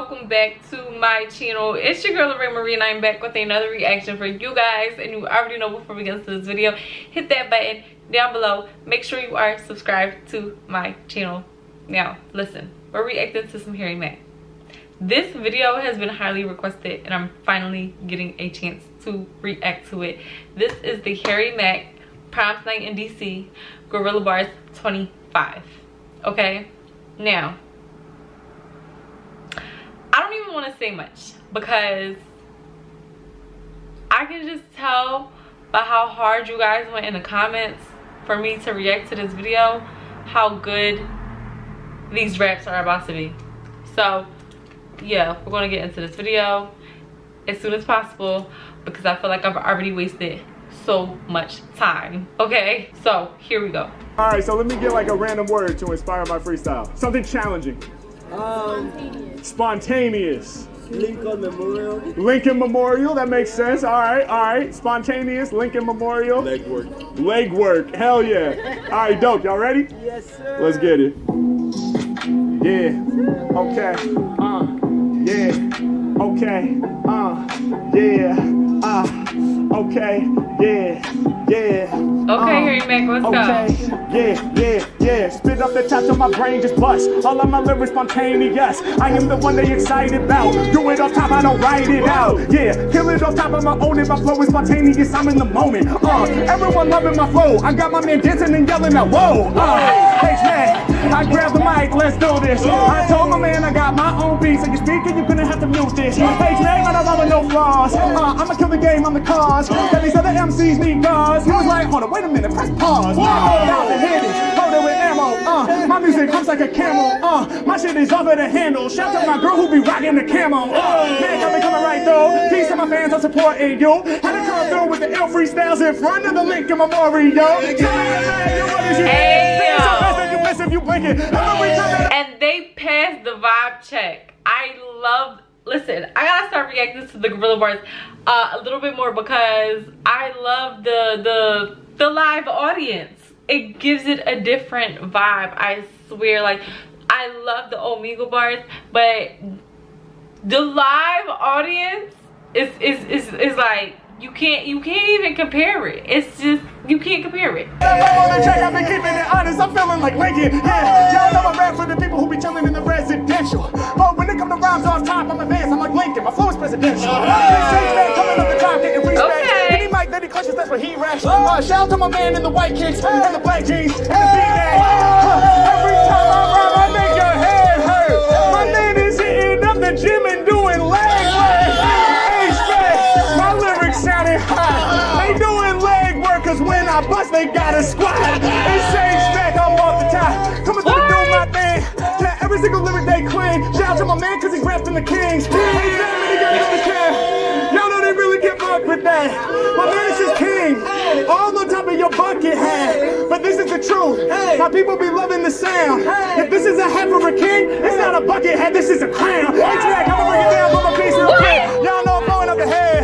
welcome back to my channel. It's your girl Lorraine Marie and I'm back with another reaction for you guys. And you already know, before we get into this video, hit that button down below. Make sure you are subscribed to my channel. Now listen, we're reacting to some Harry Mack. This video has been highly requested and I'm finally getting a chance to react to it. This is the Harry Mack Proms Night in DC, Guerrilla Bars 25. Okay, now I don't even want to say much because I can just tell by how hard you guys went in the comments for me to react to this video how good these raps are about to be. So yeah, we're going to get into this video as soon as possible because I feel like I've already wasted so much time. Okay, so here we go. All right, so let me get like a random word to inspire my freestyle. Something challenging. Spontaneous. Lincoln Memorial. Lincoln Memorial, that makes sense. All right. Spontaneous, Lincoln Memorial. Legwork. Hell yeah. All right, dope. Y'all ready? Yes, sir. Let's get it. Yeah. Okay. Yeah. Okay. Yeah. Okay. Yeah. Yeah. Okay, Harry Mack, let's go. Yeah. Spit up the top of my brain, just bust. All of my lyrics spontaneous. I am the one they excited about. Do it off top, I don't write it out. Yeah, kill it off top of my own. If my flow is spontaneous, I'm in the moment. Everyone loving my flow. I got my man dancing and yelling out, whoa. Hey, man, I grabbed the mic, let's do this. I told my man I got my own beats. So you speaking, you're gonna have to mute this. Hey, man, I don't want no flaws. I'ma kill the game, I'm the cause. That these other MCs need guards. He was like, hold on. Wait a minute, press pause. Whoa. Loaded with ammo. My music comes like a camel. My shit is over the handle. Shout out to my girl who be rocking the camo. Man, got me coming right though. Peace to my fans, I'm supporting you. Had to come through with the ill freestyles in front of the Lincoln Memorial. And they passed the vibe check. I love. Listen, I gotta start reacting to the Guerrilla Bars a little bit more because I love the live audience. It gives it a different vibe, I swear. Like, I love the Omegle bars, but the live audience is like, you can't even compare it. It's just, you can't compare it. I've been keeping it honest. I'm feeling like Lincoln. Yeah, y'all know I rap for the people who be chilling in the residential. But when it comes to rhymes off top, I'm advanced. I'm like Lincoln. My flow is presidential. Okay. Any clutches, that's what he raps. Shout out to my man in the white kicks and the black jeans and the V-neck. Every time I rhyme, I make your head hurt. My man is hitting up the gym and doing leg work. My lyrics sounded high. They doing leg work, cause when I bust, they got a squat. It's Shane Stack, I'm off the top. Coming through doing my thing. Yeah, every single lyric they claim. Shout out to my man, cause he rapped in the Kings. Ain't that many guys in the camp. Y'all know they really get fucked with that. My man is just king. All on top of your bucket hat. But this is the truth. My people be loving the sound. If this is a hat for a king, it's not a bucket hat, this is a crown. H-Mack, I'ma bring it down for my piece real quick. Y'all know I'm blowing up the head.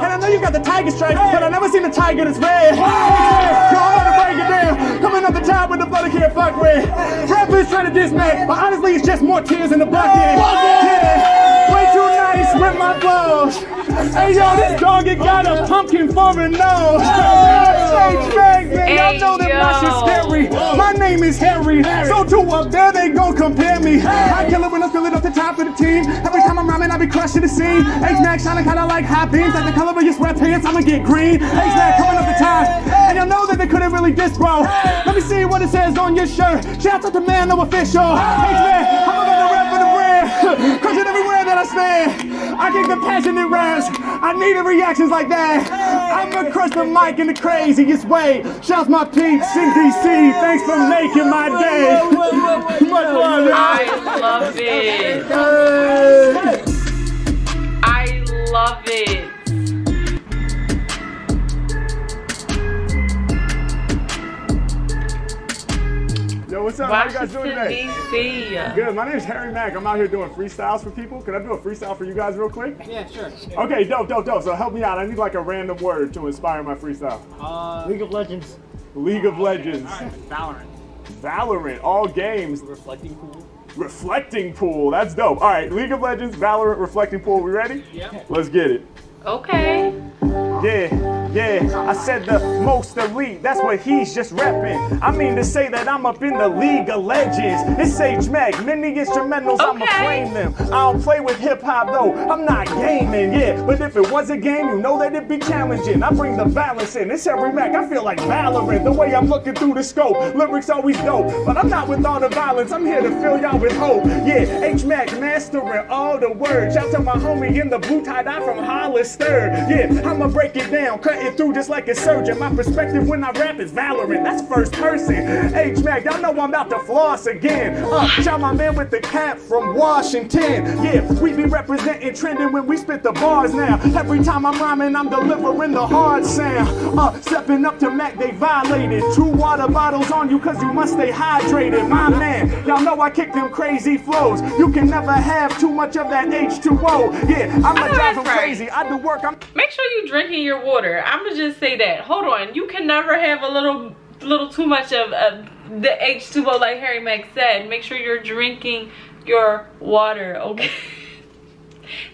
And I know you got the tiger stripe, but I never seen a tiger that's red. Yo, I'm about to break it down. Coming up the top with the blood, I can't fuck with. Rappers trying to diss me, but honestly, it's just more tears in the bucket. Yeah, way too nice with my blows. Hey, yo, this dog, it got a pumpkin for a nose. H-Mack, man, y'all know that my shit's scary. My name is Harry, so too up there they gon' compare me. I kill it when I feel it off the top of the team. Every time I'm rhyming, I be crushing the scene. H-Mack shining kinda like hot beams, like the color of your sweatpants, I'ma get green. H-Mack coming up the top, and y'all know that they couldn't really diss, bro. Let me see what it says on your shirt. Shout out to Man No Official. H-Mack, I'm about to rap for the brand, crushing everywhere that I stand. I get compassionate raps, I needed reactions like that. I'ma crush the mic in the craziest way. Shouts my peeps in DC, thanks for making my day. I love it. I love it. Yo, what's up? Washington, how you guys doing today? DC. Good. My name is Harry Mack. I'm out here doing freestyles for people. Can I do a freestyle for you guys real quick? Yeah, sure. Okay, dope. So help me out. I need like a random word to inspire my freestyle. League of Legends. League of Legends. All right. Valorant. All games. Reflecting Pool. Reflecting Pool, that's dope. All right, League of Legends, Valorant, Reflecting Pool, we ready? Yep. Let's get it. Okay. Yeah, I said the most elite, that's what he's just repping. I mean to say that I'm up in the League of Legends. It's H Mack, many instrumentals, okay. I'ma claim them. I don't play with hip hop though, I'm not gaming, yeah. But if it was a game, you know that it'd be challenging. I bring the balance in, it's Harry Mack, I feel like Valorant. The way I'm looking through the scope, lyrics always dope. But I'm not with all the violence, I'm here to fill y'all with hope. Yeah, H Mack mastering all the words. Shout to my homie in the blue tie-dye from Hollister. Yeah, I'ma break it down. Cutting through just like a surgeon. My perspective when I rap is Valorant. That's first person. H Mack, y'all know I'm about to floss again. Shout my man with the cap from Washington. Yeah, we be representing trending when we spit the bars now. Every time I'm rhyming, I'm delivering the hard sound. Stepping up to Mac, they violated. 2 water bottles on you, cause you must stay hydrated. My man, y'all know I kick them crazy flows. You can never have too much of that H2O. Yeah, I'ma drive them crazy. I do work. Make sure you drinking your water. I'ma just say that. Hold on, you can never have a little too much of the H2O, like Harry Mack said. Make sure you're drinking your water, okay?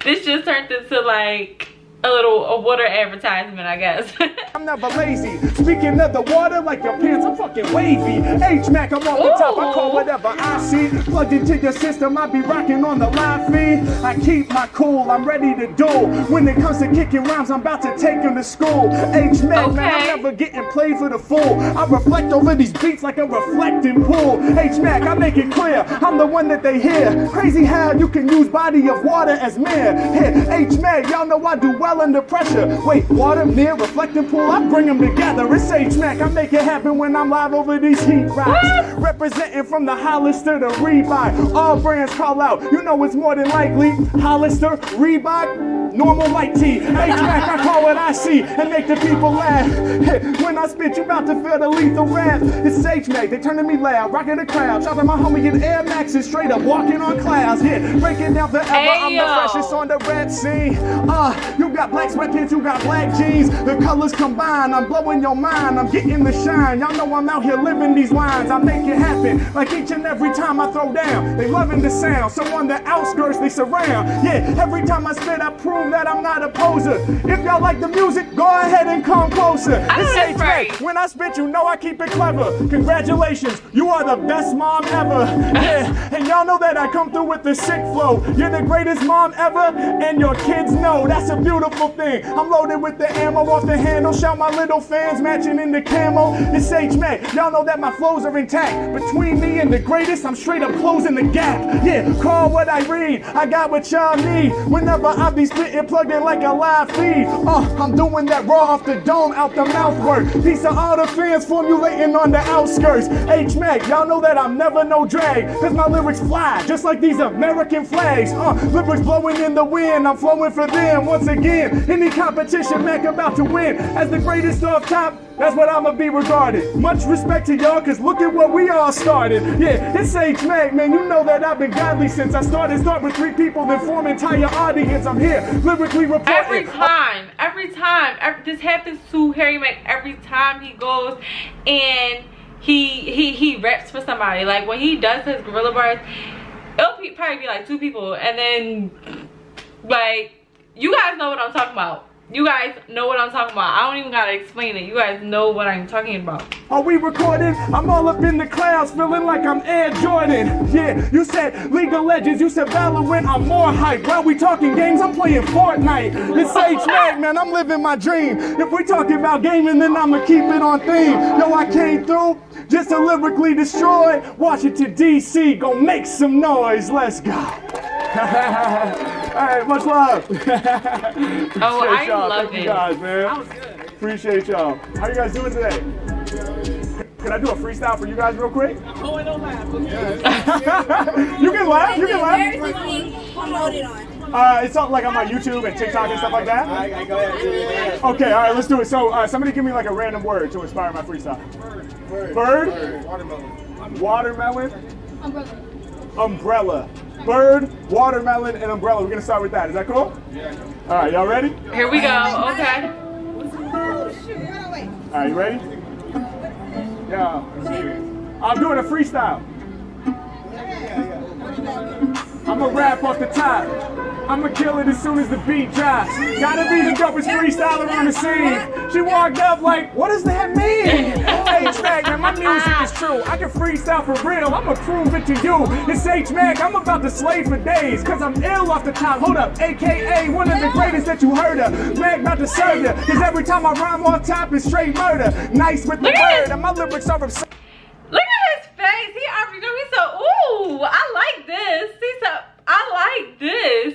This just turned into like a water advertisement, I guess. I'm never lazy. Speaking of the water, like your pants, I'm fucking wavy. H Mack, I'm on the top. I call whatever I see. Plugged into your system, I be rocking on the live feed. I keep my cool. I'm ready to duel. When it comes to kicking rhymes, I'm about to take them to school. H Mack, okay. Man, I'm never getting played for the fool. I reflect over these beats like a reflecting pool. H Mack, I make it clear, I'm the one that they hear. Crazy how you can use body of water as mirror. Here, H Mack, y'all know I do well under pressure. Wait, water, mirror, reflecting pool, I bring them together. It's H Mack, I make it happen when I'm live over these heat rocks. Representing from the Hollister to Reebok. All brands call out, you know it's more than likely. Hollister, Reebok, normal white tee. H Mack, I call what I see and make the people laugh. When I spit, you about to feel the lethal rap. It's H Mack, they turning me loud, rocking the crowd. Shout out my homie in Air Max and straight up walking on clouds. Yeah, breaking down forever, I'm the freshest on the rap scene. You got black sweatpants, you got black jeans. The colors combined, I'm blowing your mind. I'm getting the shine. Y'all know I'm out here living these lines. I make it happen, like each and every time I throw down. They loving the sound, so on the outskirts they surround. Yeah, every time I spit, I prove that I'm not a poser. If y'all like the music, go ahead and come closer. It's H Mack. When I spit, you know I keep it clever. Congratulations, you are the best mom ever. Yeah, and y'all know that I come through with the sick flow. You're the greatest mom ever, and your kids know. That's a beautiful thing. I'm loaded with the ammo off the handle. Shout my little fans matching in the camo. It's H Mack. Y'all know that my flows are intact. Between me and the greatest, I'm straight up closing the gap. Yeah, call what I read. I got what y'all need. Whenever I be spitting, plugged in like a live feed. I'm doing that raw off the dome, out the mouth work. Piece of all the fans formulating on the outskirts. H Mack, y'all know that I'm never no drag. Cause my lyrics fly, just like these American flags. Lyrics blowing in the wind. I'm flowing for them once again. Any competition, Mack about to win. As the greatest off top, that's what I'ma be regarded. Much respect to y'all, cause look at what we all started. Yeah, it's H Mack, man, you know that I've been godly since I started. Start with 3 people, then form entire audience. I'm here, lyrically reporting. Every time, this happens to Harry Mack every time he goes and he raps for somebody. Like when he does his Guerrilla Bars, it'll probably be like 2 people and then like, you guys know what I'm talking about. You guys know what I'm talking about. I don't even gotta explain it. You guys know what I'm talking about. Are we recording? I'm all up in the clouds, feeling like I'm Air Jordan. Yeah, you said League of Legends, you said Valorant, I'm more hype. While we talking games, I'm playing Fortnite. It's H Mack, man, I'm living my dream. If we talking about gaming, then I'ma keep it on theme. Yo, I came through just to lyrically destroy Washington, D.C. Gonna make some noise. Let's go. All right, much love. Oh, I love it. Thank you guys, man. That was good. Appreciate y'all. How you guys doing today? Can I do a freestyle for you guys real quick? Oh, I don't laugh. Okay. You can laugh. You can laugh. It's not like on my YouTube and TikTok and stuff like that. I go ahead. Okay, all right, let's do it. So somebody give me like a random word to inspire my freestyle. Bird. Bird. Watermelon. Watermelon. Umbrella. Umbrella. Bird, watermelon, and umbrella. We're gonna start with that. Is that cool? Yeah. All right, y'all ready? Here we go. Okay. Oh shoot! All right, you ready? Yeah. I'm doing a freestyle. Yeah. I'ma rap off the top. I'ma kill it as soon as the beat drops. Gotta be the dopest freestyler on the scene. She walked up like, what does that mean? H-Mack, man, my music is true. I can freestyle for real, I'ma prove it to you. It's H-Mack, I'm about to slay for days. Cause I'm ill off the top, hold up. AKA one of the greatest that you heard of. Mac about to serve ya. Cause every time I rhyme on top, it's straight murder. Nice with the word, and my lyrics are absurd. Look at his face, he already know he's so, ooh, I like this. He's so, I like this.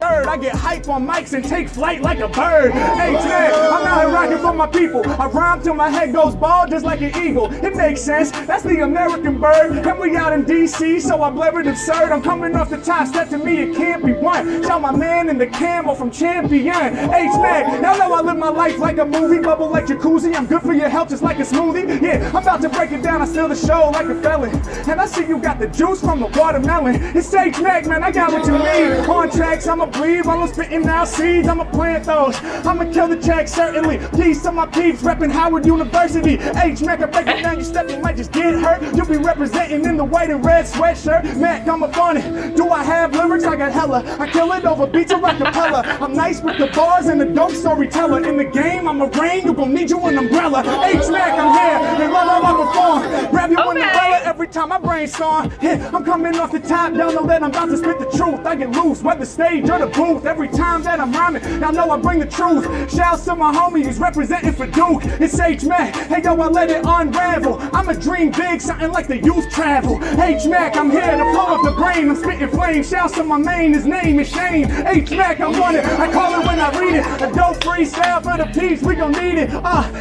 Third, I get hype on mics and take flight like a bird. Hey, Ted, I'm out here rocking for my people. I rhyme till my head goes bald just like an eagle. It makes sense, that's the American bird. And we out in DC, so I blabbered absurd. I'm coming off the top, step to me, it can't be won. Shout my man in the camo from Champion. H-Mack, y'all know I live my life like a movie. Bubble like jacuzzi, I'm good for your health just like a smoothie. Yeah, I'm about to break it down, I steal the show like a felon. And I see you got the juice from the watermelon. It's H-Mack, man, I got what you need. On tracks, I'm a bleed while I'm spitting out seeds. I'ma plant those, I'ma kill the check, certainly. Peace to my peeps, reppin' Howard University. H-Mack, I break it down, you step, you might just get hurt. You'll be representing in the white and red sweatshirt. Mac, I'm up on it. Do I have lyrics? I got hella. I kill it over beats or acapella. I'm nice with the bars and the dope storyteller. In the game, I'ma reign, you gon' need you an umbrella. H-Mack, I'm here, and love how I perform. Grab your umbrella every time I brainstorm. Hit, I'm coming off the top, y'all know that I'm about to spit the truth. I get loose, whether stage or the booth, every time that I'm rhyming, y'all know I bring the truth. Shouts to my homie who's representing for Duke. It's H-Mack, hey yo, I let it unravel. I'ma dream big, something like the youth travel. H-Mack, I'm here to blow up the brain. I'm spitting flames. Shouts to my main, his name is Shane. H-Mack, I want it, I call it when I read it. A dope freestyle for the peeps, we gon' need it.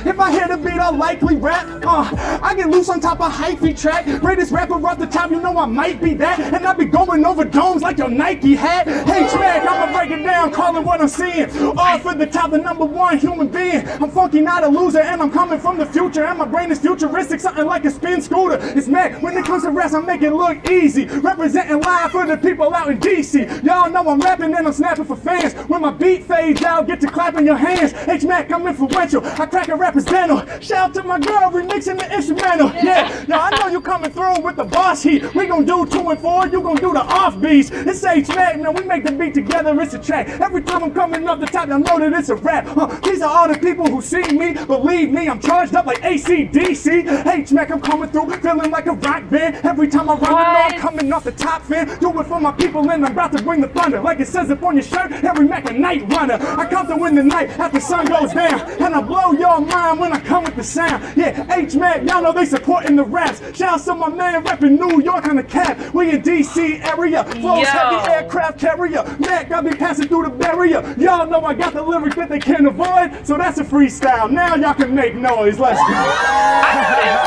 If I hear the beat, I'll likely rap. I get loose on top of hyphy track. Greatest rapper off the top, you know I might be that. And I be going over domes like your Nike hat. H-Mack, I'ma break it down, calling what I'm seeing. Off at the top, the #1 human being. I'm funky, not a loser, and I'm coming from the future. And my brain is futuristic, something like a spin scooter. It's Mac, when it comes to rest, I make it look easy. Representing live for the people out in DC. Y'all know I'm rapping and I'm snapping for fans. When my beat fades out, get to clapping your hands. H-Mack, I'm influential, I crack a rapper's dental. Shout out to my girl, remixing the instrumental. Yeah, now I know you coming through with the boss heat. We gon' do 2 and 4, you gon' do the off beats. It's H-Mack, now we make the beat together, it's a track. Every time I'm coming off the top, I know that it's a rap. These are all the people who see me. Believe me, I'm charged up like AC/DC. H-Mack, I'm coming through, feeling like a rock band. Every time I run along, I'm coming off the top fan. Do it for my people and I'm about to bring the thunder. Like it says up on your shirt, Harry Mack a night runner. I come through in the night after the sun goes down. And I blow your mind when I come with the sound. Yeah, H-Mack, y'all know they supporting the raps. Shouts to my man repping New York on the cap. We in DC area, flows heavy aircraft carrier. Mac, I be passing through the barrier. Y'all know I got the lyrics that they can't avoid, so that's a freestyle. Now y'all can make noise. Let's go.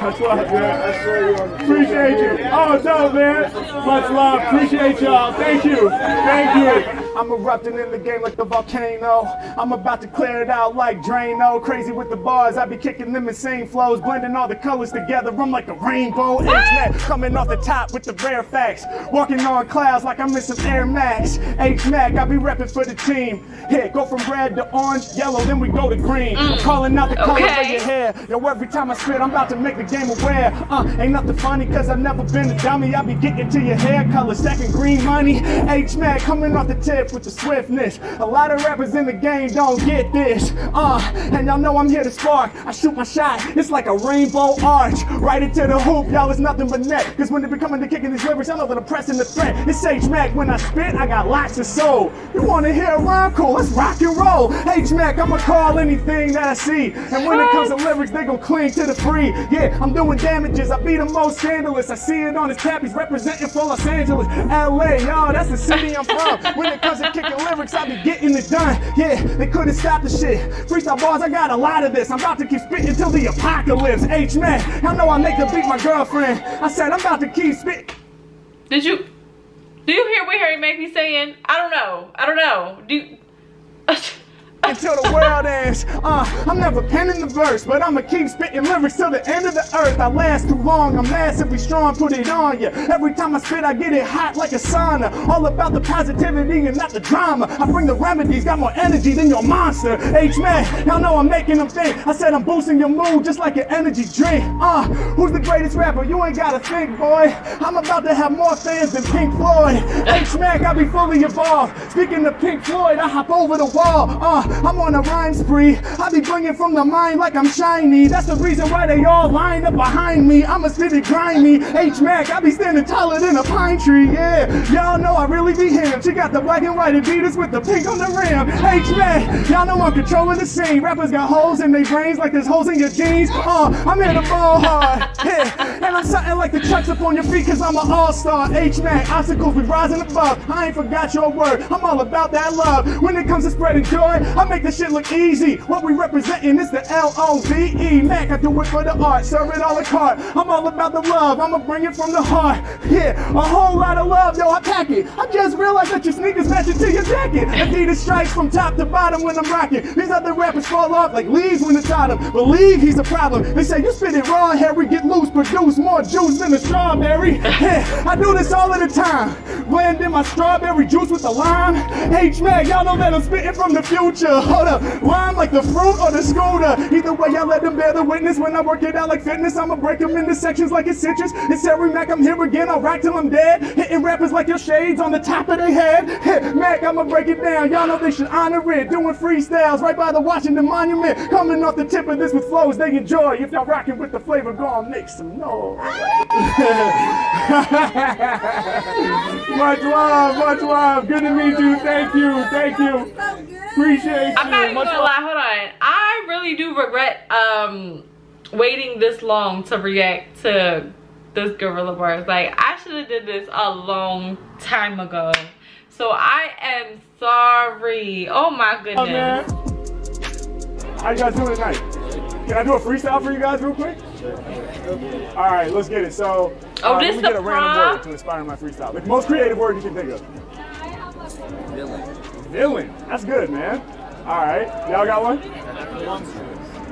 Much love, man. Appreciate you. Oh, no, man. Much love. Appreciate y'all. Thank you. Thank you. I'm erupting in the game like the volcano. I'm about to clear it out like Draino. Crazy with the bars, I be kicking them insane flows. Blending all the colors together, I'm like a rainbow. H-Mack coming off the top with the rare facts. Walking on clouds like I'm in some Air Max. H-Mack, I be repping for the team. Here, go from red to orange, yellow, then we go to green. Calling out the colors of your hair. Yo, every time I spit, I'm about to make the game aware. Ain't nothing funny, cause I've never been a dummy. I be getting to your hair color, stacking green money. H-Mack coming off the tip with the swiftness. A lot of rappers in the game don't get this. And y'all know I'm here to spark. I shoot my shot, it's like a rainbow arch. Right into the hoop, y'all, it's nothing but net. Cause when they be coming to kicking these lyrics, I know that I'm pressing the threat. It's H-Mack, when I spit, I got lots of soul. You wanna hear a rhyme? Cool, let's rock and roll. H-Mack, I'ma call anything that I see. And when it comes to lyrics, they gon' cling to the free. Yeah, I'm doing damages, I be the most scandalous. I see it on his cap, he's representing for Los Angeles. LA, y'all, that's the city I'm from. When it comes and kicking lyrics, I be getting it done. Yeah, they couldn't stop the shit. Freestyle bars, I got a lot of this. I'm about to keep spitting till the apocalypse. H-Mack, I know I make the beat my girlfriend. I said I'm about to keep spitting. Do you hear what Harry Mack be saying? I don't know. I don't know. until the world ends. I'm never penning the verse, but I'ma keep spitting lyrics till the end of the earth. I last too long, I'm massively strong, put it on ya. Every time I spit, I get it hot like a sauna. All about the positivity and not the drama. I bring the remedies, got more energy than your monster. H-Man, y'all know I'm making them think. I said I'm boosting your mood just like an energy drink. Who's the greatest rapper? You ain't gotta think, boy. I'm about to have more fans than Pink Floyd. H-Mack, I be fully evolved. Speaking of Pink Floyd, I hop over the wall. I'm on a rhyme spree. I be bringing from the mind like I'm shiny. That's the reason why they all lined up behind me. I'ma spit it grimy. H-Mack, I be standing taller than a pine tree. Yeah, y'all know I really be him. She got the black and white Adidas with the pink on the rim. H-Mack, y'all know I'm controlling the scene. Rappers got holes in their brains like there's holes in your jeans. I'm here to ball hard. Yeah. And I'm something like the trucks up on your feet cause I'm an all-star. H-Mack, obstacles be rising above. I ain't forgot your word. I'm all about that love. When it comes to spreading joy, I make this shit look easy. What we representing is the L-O-V-E. Mac, I do it for the art, serve it all a cart. I'm all about the love, I'ma bring it from the heart. Yeah, a whole lot of love, yo, I pack it. I just realized that your sneakers match it to your jacket. Adidas stripes from top to bottom when I'm rocking. These other rappers fall off like leaves when it's autumn. Believe he's a problem. They say, you spit it raw, Harry, get loose, produce more juice than a strawberry. Yeah, I do this all of the time. Blend in my strawberry juice with the lime. H-Mack, y'all know that I'm spitting from the future. Hold up, rhyme like the fruit or the scooter. Either way, I let them bear the witness. When I work it out like fitness, I'ma break them into sections like it's citrus. It's Harry Mack, I'm here again, I'll rock till I'm dead. Hitting rappers like your shades on the top of their head. Hit Mac, I'ma break it down, y'all know they should honor it. Doing freestyles right by the Washington Monument. Coming off the tip of this with flows they enjoy. If y'all rocking with the flavor, go on, make some noise. Much love, much love. Good to meet you, thank you, thank you. Appreciate you. I'm not even gonna lie, hold on. I really do regret waiting this long to react to this Guerrilla Bars. Like, I should have did this a long time ago. So I am sorry. Oh my goodness. Oh, man. How you guys doing tonight? Can I do a freestyle for you guys real quick? All right, let's get it. So let me get a random word to inspire my freestyle. The most creative word you can think of. Villain. Villain. That's good, man. All right, y'all got one?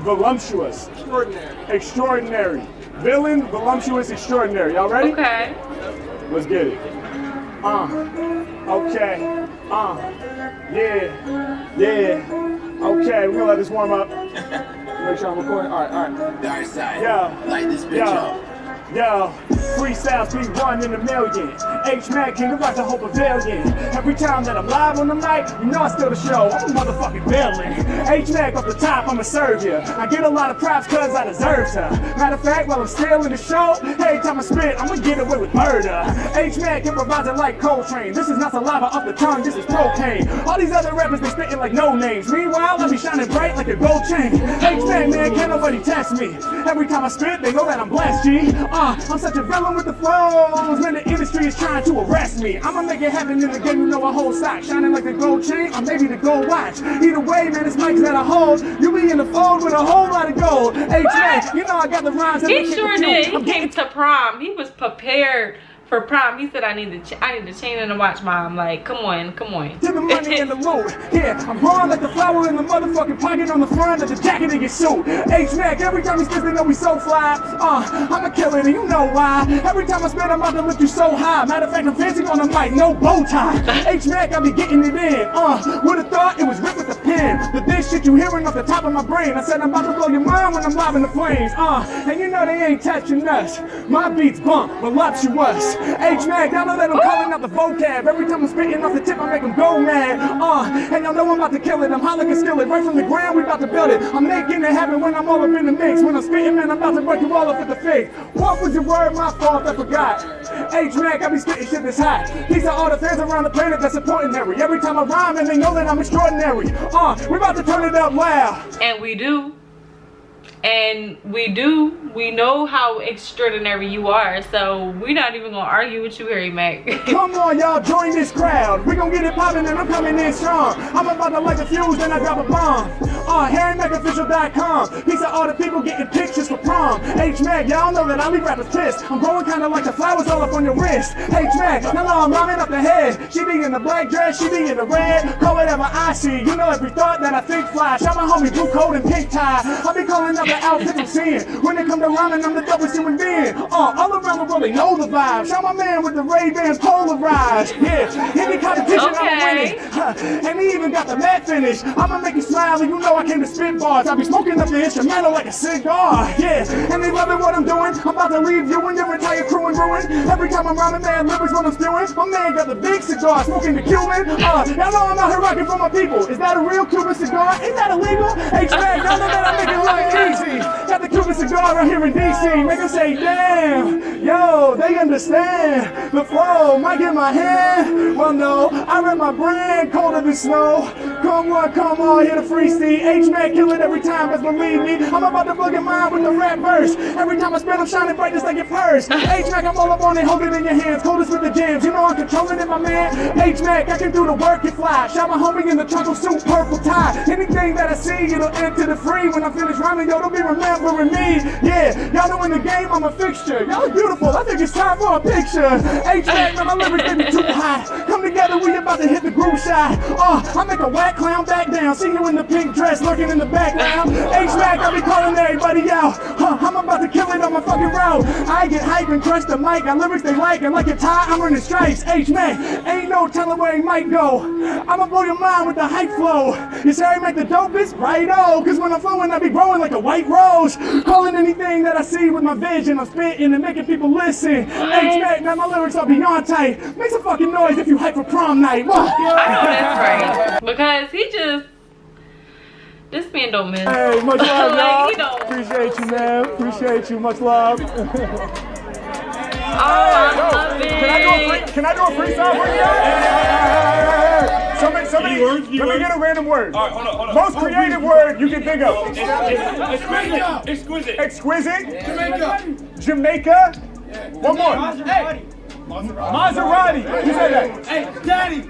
Voluptuous. Extraordinary. Extraordinary. Villain, voluptuous, extraordinary. Y'all ready? Okay. Let's get it. Okay. Yeah. Yeah. Okay, we're gonna let this warm up. Make sure I'm recording. Alright, alright. Dark side. Yeah. Light this bitch up. Yo, freestyles be one in a million. H-Mack can rock the whole pavilion. Every time that I'm live on the mic, you know I steal the show. I'm a motherfucking villain. H-Mack up the top, I'ma serve ya. I get a lot of props cause I deserve to. Matter of fact, while I'm still in the show, every time I spit, I'ma get away with murder. H-Mack improvising like Coltrane. This is not saliva up the tongue, this is propane. All these other rappers be spitting like no names. Meanwhile, I be shining bright like a gold chain. H-Mack, man, can't nobody test me. Every time I spit, they know that I'm blessed, G. I'm such a villain with the flows. When the industry is trying to arrest me, I'ma make it happen in the game, you know I hold stock. Shining like a gold chain, or maybe the gold watch. Either way, man, it's mics that I hold. You be in the fold with a whole lot of gold. H-Mack, you know I got the rhymes. He sure did. He came to prom. He was prepared for prom. He said, I need to chain and a watch, mom. Like, come on, come on. To the money in the mood. Yeah, I'm wrong like the flower in the motherfucking pocket on the front of the jacket in your suit. H-Mack, every time he spits, they know we so fly. I'm a killer, and you know why. Every time I spit, I'm about to lift you so high. Matter of fact, I'm fancy on the mic, no bow tie. H-Mack, I be getting it in. Would've thought it was ripped with a pen. But this shit you hearing off the top of my brain. I said I'm about to blow your mind when I'm live in the flames. And you know they ain't touching us. My beats bump, voluptuous. H-Mack, y'all know that I'm calling out the vocab. Every time I'm spitting off the tip, I make them go mad. And y'all know I'm about to kill it. I'm hot like a skillet. Right from the ground, we about to build it. I'm making it happen when I'm all up in the mix. When I'm spitting, man, I'm about to break you all up at the face. What was your word? My fault, I forgot. H-Mack, I be spitting shit that's hot. These are all the fans around the planet that's supporting Harry. Every time I rhyme, and they know that I'm extraordinary. We about to turn it up loud. And we do. And we know how extraordinary you are, so we're not even gonna argue with you, Harry Mack. Come on, y'all, join this crowd. We're gonna get it poppin' and I'm coming in strong. I'm about to light the fuse and I drop a bomb. On HarryMackOfficial.com. These are all the people getting pictures for prom. H-Mack, y'all know that I leave rappers pissed. I'm growing kinda like the flowers all up on your wrist. H-Mack, now I'm rhyming up the head. She be in the black dress, she be in the red. Call whatever I see, you know every thought that I think fly. Shout my homie blue coat and pink tie. I be calling up the outfits I'm seeing. When it come to rhyming, I'm the double human being. All around the world, they know the vibe. Shout my man with the Ray-Bans polarized. Yeah, hit me competition, okay. I'm winning. And he even got the matte finish. I'ma make you smile, and you know I came to spit bars. I be smoking up the instrumental like a cigar. Yeah, and they loving what I'm doing. I'm about to leave you and your entire crew in ruin. Every time I'm rhyming, man, lyrics what I'm spewing. My man got the big cigar, smoking the Cuban. Y'all know I'm out here rocking for my people. Is that a real Cuban cigar? Is that illegal? H-Mack, y'all know that I make it look easy. Got the Cuban cigar right here in DC. Make them say, damn, yo, they understand the flow. Might get my hand, well, no, I rep my brand, colder than snow. Come on, come on, hit a free C. H-Mack kill it every time, cause believe me, I'm about to plug in mine with the rap verse. Every time I spit, I'm shining bright just like it first. H-Mack, I'm all up on it, hold it in your hands, coldest with the jams. You know I'm controlling it, my man. H-Mack, I can do the work and fly. Shout my homie in the trunk suit, purple tie. Anything that I see, it'll enter the free. When I finish rhyming, yo, don't be remembering me. Yeah, y'all know in the game I'm a fixture. Y'all are beautiful, I think it's time for a picture. H-Mack, man, my lyrics get me too high. Come together, we about to hit the groove shot. I make a whack clown back down. See you in the pink dress lurking in the background. H-Mack, I be calling everybody out. I'm about to kill it on my fucking route. I get hype and crush the mic. I lyrics they like, and like a tie, I'm running stripes. H-Mack, ain't no telling where he might go. I'ma blow your mind with the hype flow. Is Harry Mack the dopest? Righto, cause when I'm flowing, I be growing like a white rose. Calling anything that I see with my vision. I'm spitting and making people listen. H-Mack, now my lyrics are beyond tight. Make some fucking noise if you hype for prom night. Whoa. I know that's right. Because he just, this man don't miss. Hey, much love, like, y'all. Appreciate you, man. Appreciate you. Much love. Oh, I love it. Can I do a freestyle for you? Yeah. Somebody, let me get a random word. All right, hold on. Most creative word you can think of. Exquisite. Exquisite. Jamaica. Yeah. One more. Hey. Maserati. You said that. Hey, daddy.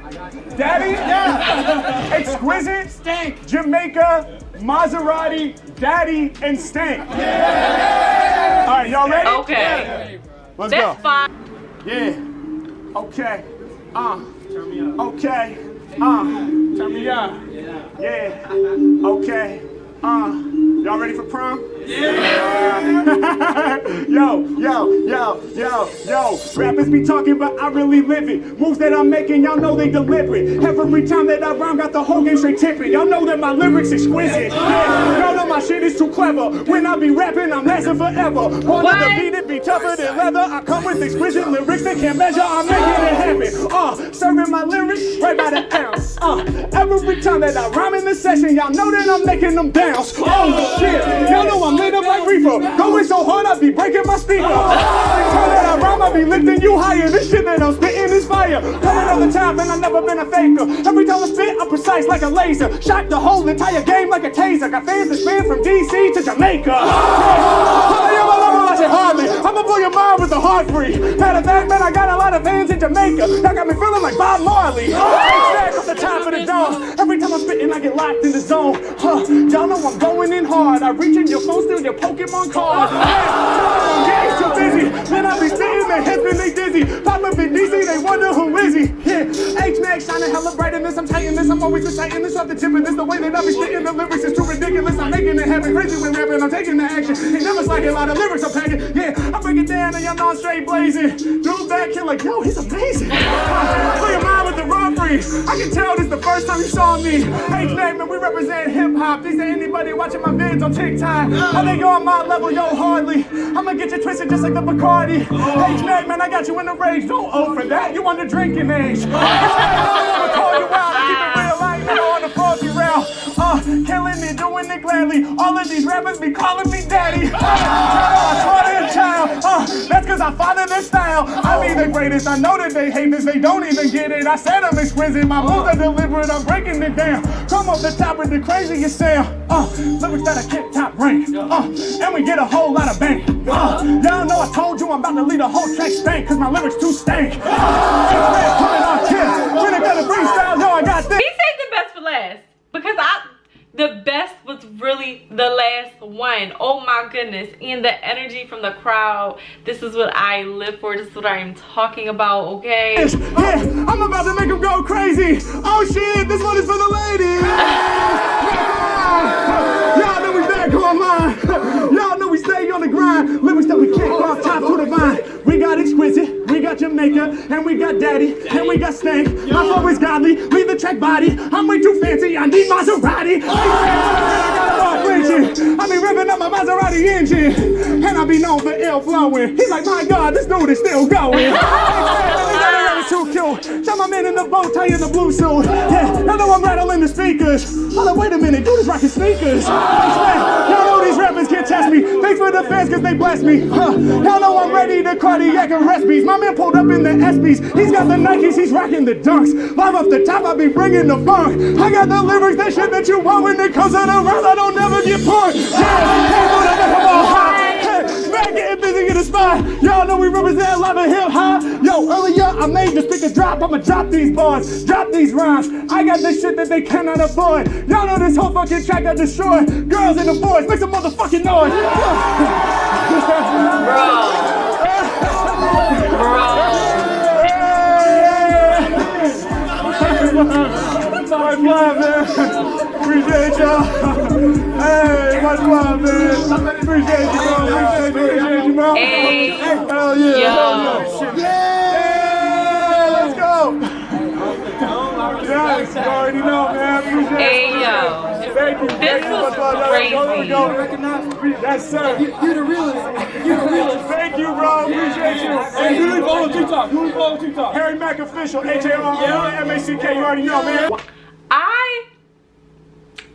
Daddy? Yeah. Exquisite. Stank. Jamaica. Maserati. Daddy and stank. Yeah. All right, y'all ready? Okay. Let's go. That's fine. Yeah. Okay. Turn me up. Okay. Turn me up. Yeah. Okay. Y'all ready for prom? Yeah. Yo. Rappers be talking, but I really live it. Moves that I'm making, y'all know they deliberate. Every time that I rhyme, got the whole game straight tipping. Y'all know that my lyrics exquisite. Yeah. Y'all know my shit is too clever. When I be rapping, I'm lasting forever. Born on the beat, it be tougher than leather. I come with exquisite lyrics they can't measure. I'm making it happen. Serving my lyrics right by the ounce. Every time that I rhyme in the session, y'all know that I'm making them bounce. Oh shit, y'all know I'm lit up like reefer. Going so hard, I be breaking my speaker. Every time that I rhyme, I be lifting you higher. This shit that I'm spitting is fire. Coming on the top, and I've never been a faker. Every time I spit, I'm precise like a laser. Shot the whole entire game like a taser. Got fans that spin from DC to Jamaica. I'ma blow your mind with a heart free. Matter of fact, man, I got a lot of fans in Jamaica. That got me feeling like Bob Marley. Back off the top of the dome. Every time I'm spitting, I get locked in the zone. Y'all know I'm going in hard. I reach in your phone, steal your Pokemon card. Game's too busy. Man, I be spitting, their heads been they dizzy. Pop up in DC, they wonder who is he. Yeah, H-Mack shining hella bright in this. I'm tight in this. I'm always reciting this off the tip of this. The way that I be spitting the lyrics is too ridiculous. I'm making it happen crazy when rapping. I'm taking the action. Ain't never slacking, a lot of lyrics I'm packing. Yeah, I break it down and y'all know I'm straight blazing. Dude back here like, yo, he's amazing. Play your mind with the robbery. I can tell this the first time you saw me. Hey, man, we represent hip-hop. These ain't anybody watching my vids on TikTok. How they go on my level, yo, hardly. I'ma get you twisted just like the Bacardi. Hey, man, I got you in the rage. Don't owe for that, you under drinking age. I'm gonna call you out. Keep it real life, you know, on the frosty rail. Killing it, doing it glad. badly. All of these rappers be calling me daddy. I child. That's cause I father this style. I be the greatest. I know that they hate this. They don't even get it. I said I'm exquisite. My moves are deliberate. I'm breaking it down. Come off the top with the craziest sound. Lyrics that I can't top rank. And we get a whole lot of bank. Y'all know I told you I'm about to lead a whole track stank. Cause my lyrics too stank. When it comes to freestyle, yo, I got this. He saved the best for last. Because the best was really the last one. Oh my goodness. And the energy from the crowd. This is what I live for. This is what I am talking about, okay? Yeah, I'm about to make them go crazy. Oh shit, this one is for the ladies. Y'all know we back online. Y'all know we stay on the grind. Lyrics that we can't off top to the vine. We got exquisite. We got Jamaica, and we got daddy, and we got stank. My flow is godly, leave the track body. I'm way too fancy, I need Maserati. I be revving up my Maserati engine, and I be known for ill flowing. He's like, my God, this dude is still going. Too cute. Shot my man in the bow tie in the blue suit. Yeah, I know I'm rattling the speakers. I'm like, wait a minute, dude is rocking sneakers. Y'all know these rappers can't test me. Thanks for the fans cause they bless me. Y'all know I'm ready to cardiac arrest beats. My man pulled up in the SBs. He's got the Nikes, he's rocking the Dunks. Live off the top, I be bringing the funk. I got the lyrics, that shit that you want when it comes to the rounds. I don't never get punked. Yeah, back getting busy in the spot. Y'all know we represent Lava Hill high. Yo, earlier I made this pick a drop. I'ma drop these bars, drop these rhymes. I got this shit that they cannot afford. Y'all know this whole fucking track got destroyed. Girls and the boys, make some motherfucking noise. Bro. Much love, man. Appreciate y'all. Hey, much love, man. Appreciate you, bro. Appreciate you, bro. Hey. Hell yeah. Yo. Hey, let's go. Yeah, you already know, man. Appreciate hey, yo. Thank you. This was crazy. Yes, sir. You're the realest. You're the realest. Thank you, bro. Appreciate you. Hey, you follow TikTok. You follow TikTok. Harry Mack Official. HarryMack. You already know, man.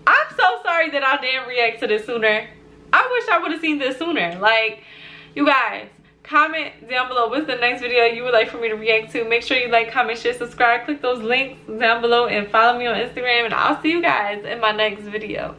I'm so sorry that I didn't react to this sooner. I wish I would have seen this sooner. Like, you guys, comment down below what's the next video you would like for me to react to. Make sure you like, comment, share, subscribe, click those links down below, and follow me on Instagram. And I'll see you guys in my next video.